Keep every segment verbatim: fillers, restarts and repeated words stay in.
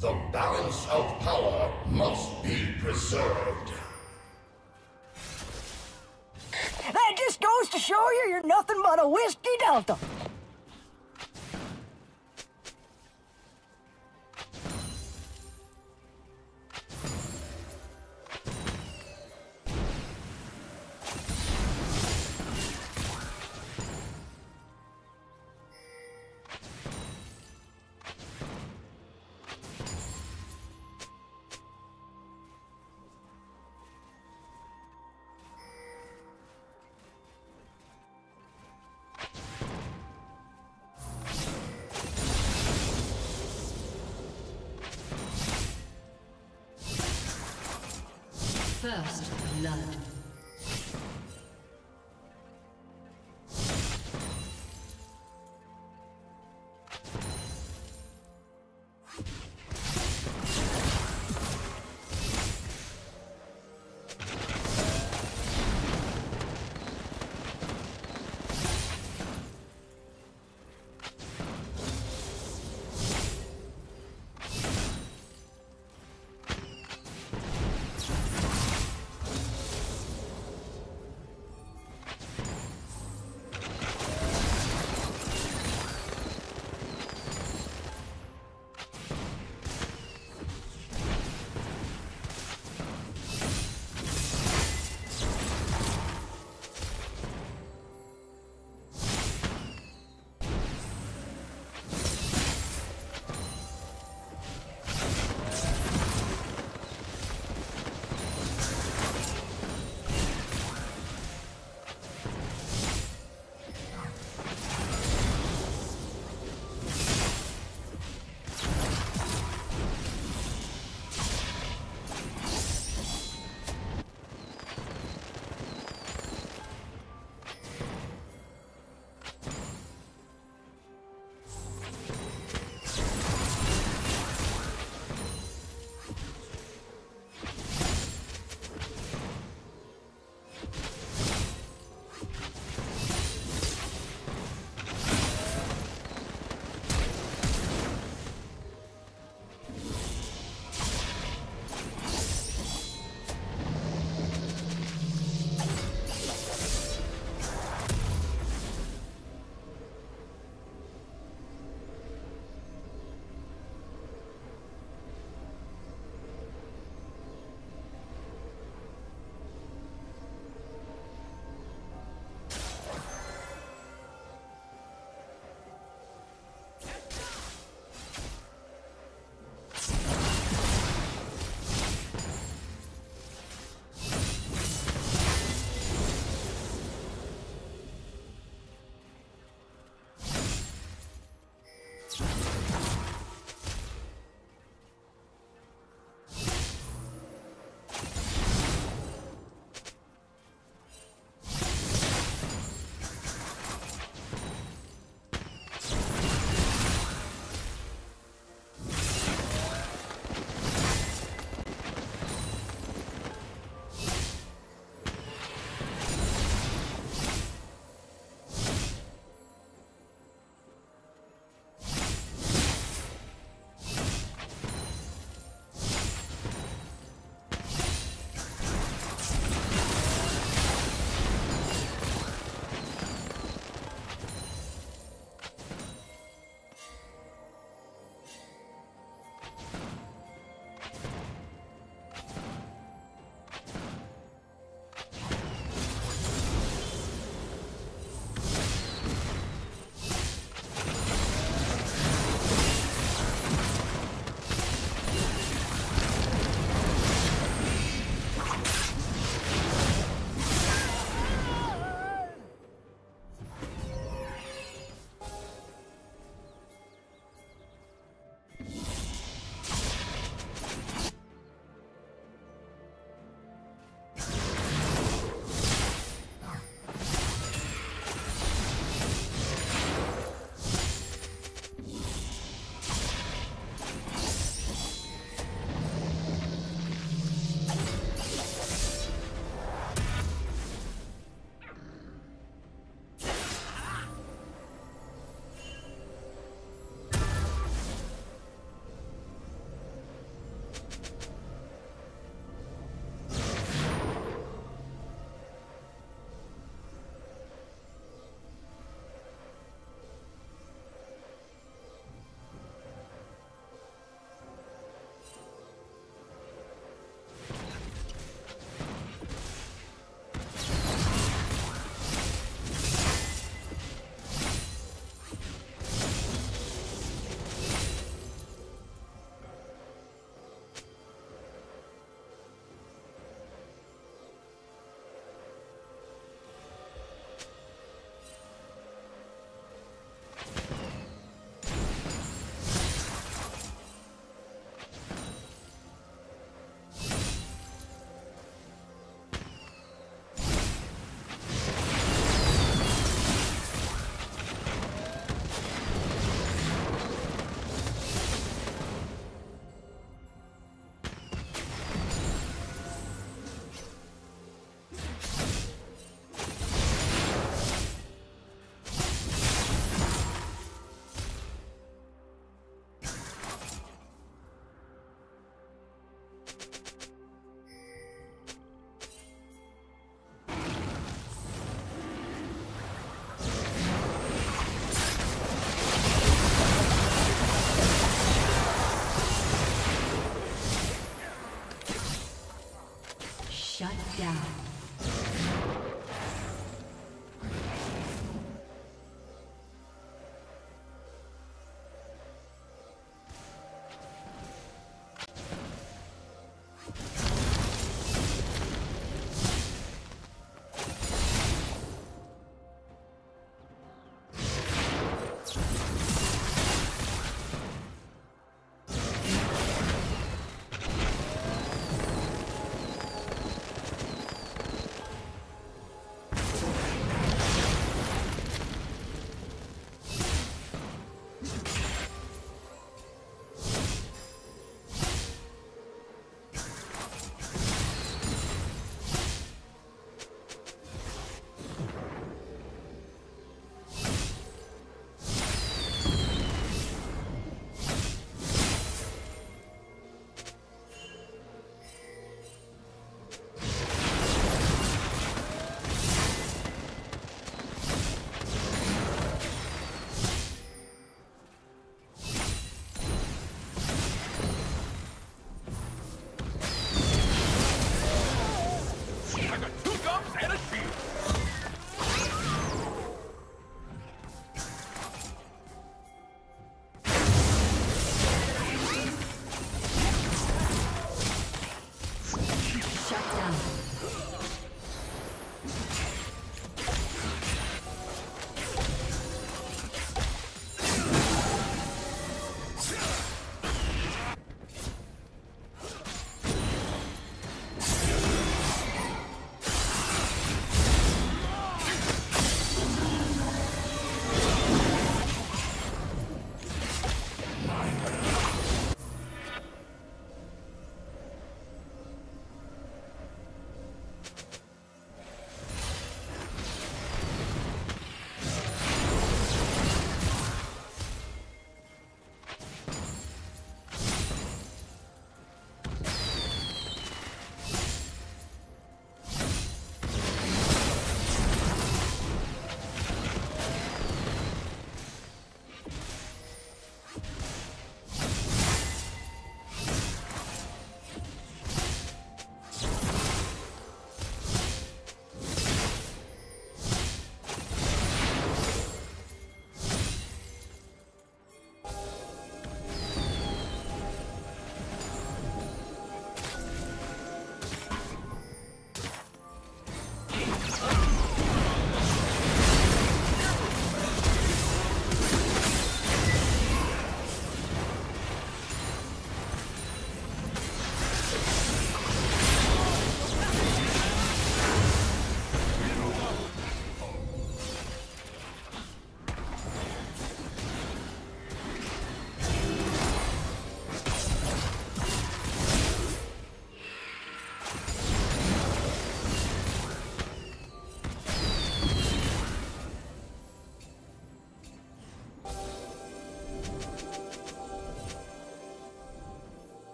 The balance of power must be preserved. That just goes to show you you're nothing but a whiskey delta. First blood.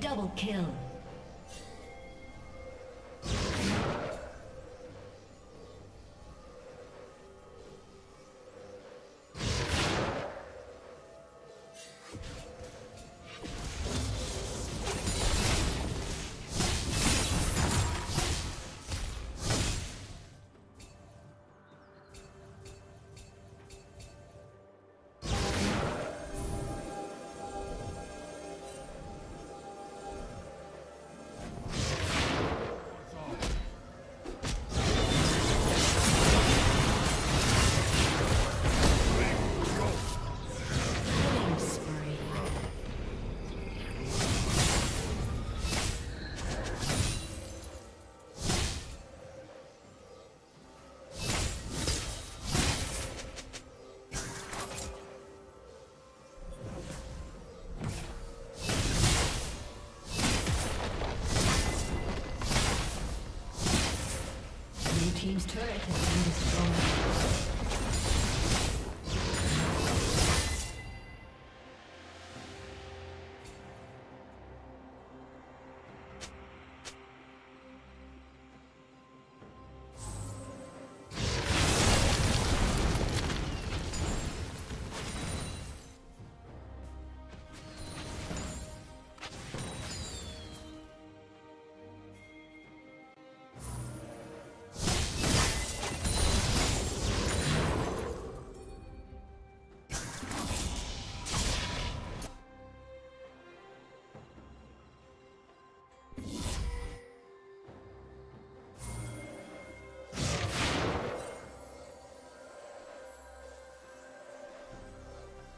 Double kill. Team's turret has been destroyed.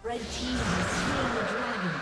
Red team has slain the dragon.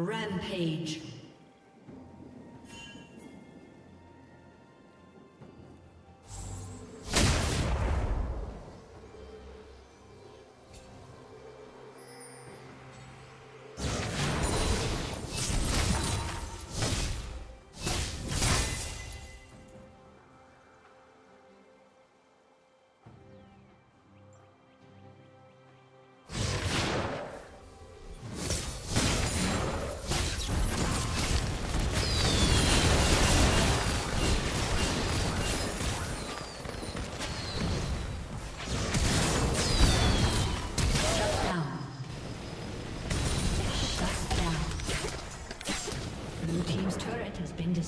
Rampage.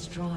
Destroyed.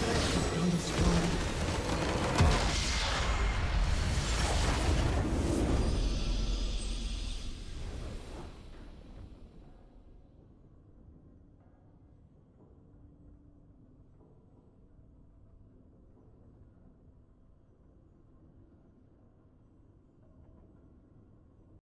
turret has been destroyed.